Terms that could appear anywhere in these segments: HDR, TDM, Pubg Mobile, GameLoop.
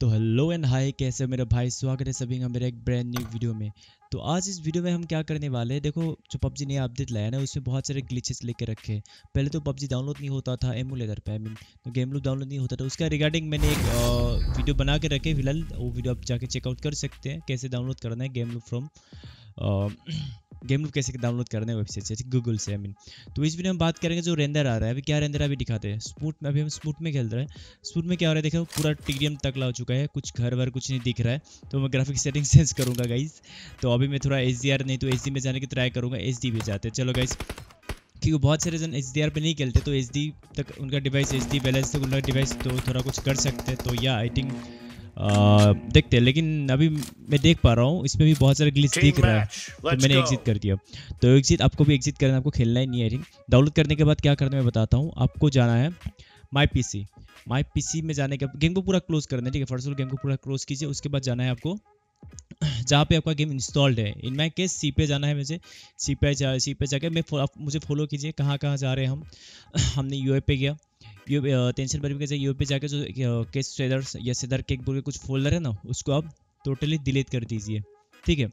तो hello and hi, कैसे मेरा भाई। स्वागत है सभी का मेरे एक ब्रांड न्यू वीडियो में। तो आज इस वीडियो में हम क्या करने वाले हैं, देखो जो PUBG नया अपडेट लाया ना उसमें बहुत सारे ग्लिचेस लेके रखे हैं। पहले तो PUBG डाउनलोड नहीं होता था एमुलेटर पे, तो गेमलूप डाउनलोड नहीं होता था। उसका रिगार्डिंग मैंने एक वीडियो बना के रखे, फिलहाल वो वीडियो आप जाके चेकआउट कर सकते हैं कैसे डाउनलोड करना है गेमलूप फ्रॉम गेमलूप, कैसे डाउनलोड करना है वेबसाइट से, गूगल से तो इस वीडियो में बात करेंगे जो रेंडर आ रहा है। अभी क्या रेंडर अभी दिखाते हैं स्मूथ में। अभी हम स्मूथ में खेल रहे हैं। स्मूथ में क्या हो रहा है देखो, पूरा TDM तकला हो चुका है, कुछ घर वर कुछ नहीं दिख रहा है। तो मैं ग्राफिक सेटिंग चेंज करूँगा गाइज। तो अभी मैं थोड़ा HDR नहीं तो HD में जाने की ट्राई करूँगा। HD में जाते हैं चलो गाइज, क्योंकि बहुत सारे जन HDR पे नहीं खेलते तो HD तक उनका डिवाइस HD बैलेंस तक उनका डिवाइस तो थोड़ा कुछ कर सकते हैं। तो या आई थिंक देखते हैं, लेकिन अभी मैं देख पा रहा हूँ इसमें भी बहुत सारे ग्लिच दिख रहा है। तो मैंने एग्जिट कर दिया। तो एग्जिट आपको भी एग्जिट करना, आपको खेलना ही नहीं है। आई थिंक डाउनलोड करने के बाद क्या करना है मैं बताता हूँ। आपको जाना है माई पी सी में जाने के बाद गेम को पूरा क्लोज करना है। ठीक है, फर्स्ट ऑफ ऑल गेम को पूरा क्लोज कीजिए। उसके बाद जाना है आपको जहाँ पे आपका गेम इंस्टॉल्ड है। इन माई केस सी पे जाना है मुझे। सी पे जाके मुझे फॉलो कीजिए। कहाँ जा रहे हैं हम। हमने यूए पे गया, यू टेंशन भरी कैसे यू पे जाके जो केस सेदर्स या सेदर केक बोल के कुछ फोल्डर है ना, उसको आप टोटली डिलीट कर दीजिए। ठीक है,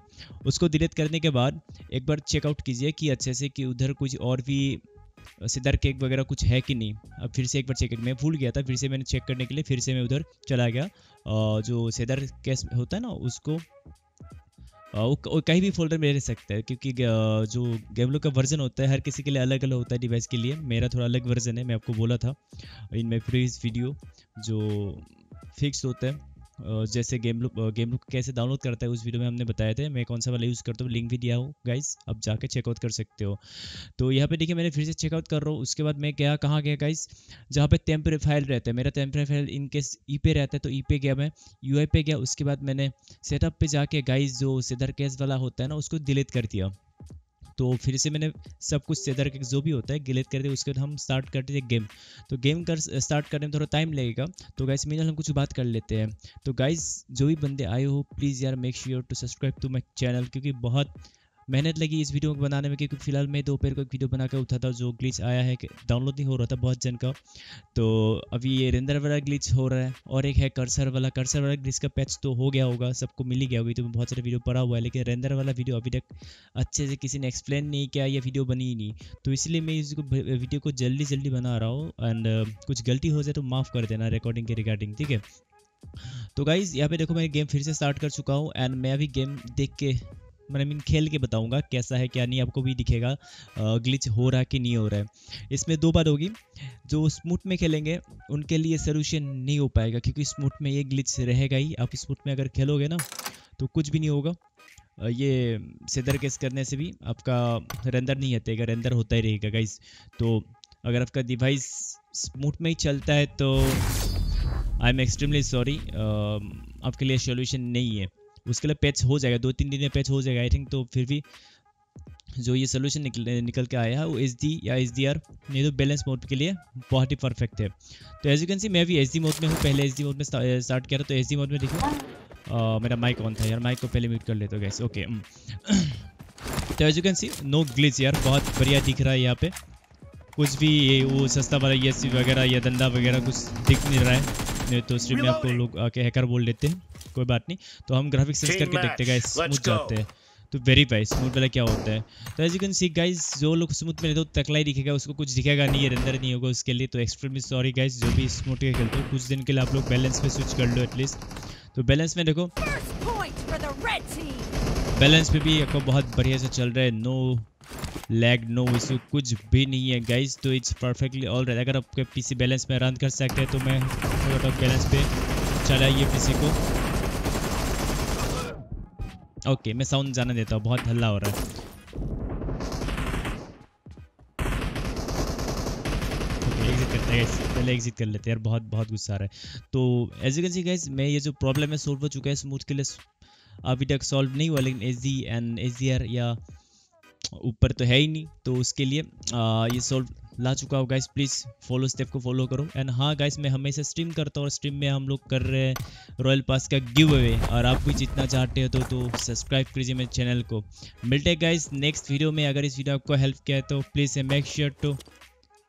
उसको डिलीट करने के बाद एक बार चेकआउट कीजिए कि अच्छे से कि उधर कुछ और भी सिदर केक वगैरह कुछ है कि नहीं। अब फिर से एक बार चेक, मैं भूल गया था, फिर से मैंने चेक करने के लिए फिर से मैं उधर चला गया। जो सिदर केस होता है ना उसको वो कहीं भी फोल्डर में रह सकता है, क्योंकि जो गेमलूप का वर्जन होता है हर किसी के लिए अलग अलग होता है डिवाइस के लिए। मेरा थोड़ा अलग वर्जन है, मैं आपको बोला था इनमें प्रीवियस वीडियो जो फिक्स होता है। जैसे गेमलूप कैसे डाउनलोड करता है उस वीडियो में हमने बताया था मैं कौन सा वाला यूज़ करता हूँ। लिंक भी दिया हूँ गाइज, आप जाके चेकआउट कर सकते हो। तो यहाँ पे देखिए मैंने फिर से चेकआउट कर रहा हूँ। उसके बाद मैं क्या कहाँ गया गाइज, जहाँ पे टेम्परेरी फाइल रहता है। मेरा टेम्परेरी फाइल इनकेस ई पे रहता है तो ई पे गया, मैं यू आई पे गया। उसके बाद मैंने सेटअप पे जाके गाइज जो सेदर केस वाला होता है ना उसको डिलीट कर दिया। तो फिर से मैंने सब कुछ सेदर के जो भी होता है डिलीट कर दिया। उसके बाद हम स्टार्ट करते थे गेम। तो गेम कर स्टार्ट करने में थोड़ा टाइम लगेगा, तो गाइस मिनल हम कुछ बात कर लेते हैं। तो गाइस जो भी बंदे आए हो प्लीज़ यार make sure to subscribe to my channel, क्योंकि बहुत मेहनत लगी इस वीडियो को बनाने में। क्योंकि फिलहाल मैं दोपहर को एक वीडियो बना कर उठा था, जो ग्लिच आया है डाउनलोड नहीं हो रहा था बहुत जन का। तो अभी ये रेंडर वाला ग्लिच हो रहा है और एक है कर्सर वाला ग्लिच का पैच तो हो गया होगा, सबको मिल ही गया होगी। तो मैं बहुत सारे वीडियो पड़ा हुआ है, लेकिन रेंडर वाला वीडियो अभी तक अच्छे से किसी ने एक्सप्लेन नहीं किया, यह वीडियो बनी ही नहीं। तो इसलिए मैं इसको वीडियो को जल्दी बना रहा हूँ। एंड कुछ गलती हो जाए तो माफ़ कर देना रिकॉर्डिंग के रिगार्डिंग। ठीक है, तो गाइज़ यहाँ पे देखो मैं गेम फिर से स्टार्ट कर चुका हूँ। एंड मैं अभी गेम देख के मैं खेल के बताऊंगा कैसा है क्या नहीं, आपको भी दिखेगा ग्लिच हो रहा है कि नहीं हो रहा है। इसमें दो बात होगी, जो स्मूथ में खेलेंगे उनके लिए सोल्यूशन नहीं हो पाएगा, क्योंकि स्मूथ में ये ग्लिच रहेगा ही। आप स्मूथ में अगर खेलोगे ना तो कुछ भी नहीं होगा, ये सेदर केस करने से भी आपका रेंडर नहीं हटेगा, रेंडर होता ही रहेगा गाइज। तो अगर आपका डिवाइस स्मूथ में ही चलता है तो आई एम एक्सट्रीमली सॉरी, आपके लिए सोल्यूशन नहीं है। उसके लिए पैच हो जाएगा, 2-3 दिन में पैच हो जाएगा आई थिंक। तो फिर भी जो ये सोल्यूशन निकल के आया है वो HD या HDR नहीं तो बैलेंस मोड के लिए बहुत ही परफेक्ट है। तो एज यू कैन सी मैं भी HD मोड में हूँ, पहले HD मोड में स्टार्ट किया था। तो HD मोड में देखो मेरा माइक ऑन था यार, माइक को पहले म्यूट कर लेते हो गैस। ओके तो as you can see no glitch यार, बहुत बढ़िया दिख रहा है। यहाँ पे कुछ भी ये वो सस्ता वाला ये सी वगैरह या धंधा वगैरह कुछ दिख नहीं रहा है, नहीं तो स्ट्रीम में आपको लोग आके हैकर बोल देते हैं, कोई बात नहीं। तो हम ग्राफिक्स सेंस करके देखते हैं गाइस, स्मूथ जाते हैं तो वेरीफाई स्मूथ वाला क्या होता है। तो as you can see guys जो लोग स्मूथ में तो तकलाई दिखेगा, उसको कुछ दिखेगा नहीं है, रेंडर नहीं होगा उसके लिए। तो एक्सट्रीमली सॉरी गाइस, जो भी स्मूथ के खेलते हो कुछ दिन के लिए आप लोग बैलेंस पे स्विच कर लो एटलीस्ट। तो बैलेंस में देखो, बैलेंस पे भी आपको बहुत बढ़िया से चल रहा है, नो लैग नो इशू कुछ भी नहीं है गाइज। तो इट्स परफेक्टली ऑलराइट। अगर आपके पीसी बैलेंस में रन कर सकते हैं तो मैं थोड़ा बैलेंस पे चलाइए पीसी को। ओके मैं साउंड जाने देता हूँ, बहुत हल्ला हो रहा है। एग्जिट करते हैं गाइज, पहले एग्जिट कर लेते हैं यार, बहुत गुस्सा आ रहा है। तो as you can see guys मैं ये जो प्रॉब्लम है सॉल्व हो चुका है। स्मूथ के लिए अभी तक सॉल्व नहीं हुआ, लेकिन HD एंड HDR या ऊपर तो है ही नहीं, तो उसके लिए ये सॉल्व ला चुका हूँ गाइस। प्लीज़ फॉलो स्टेप को फॉलो करो। एंड हाँ गाइस मैं हमेशा स्ट्रीम करता हूँ और स्ट्रीम में हम लोग कर रहे हैं रॉयल पास का गिव अवे, और आप भी जीतना चाहते हो तो सब्सक्राइब कीजिए मेरे चैनल को। मिलते हैं गाइस नेक्स्ट वीडियो में। अगर इस वीडियो आपको हेल्प किया है तो please make sure to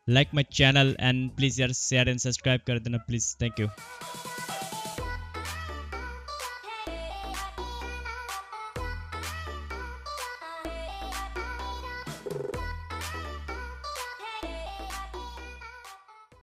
like my channel and please यार शेयर एंड सब्सक्राइब कर देना प्लीज़। Thank you.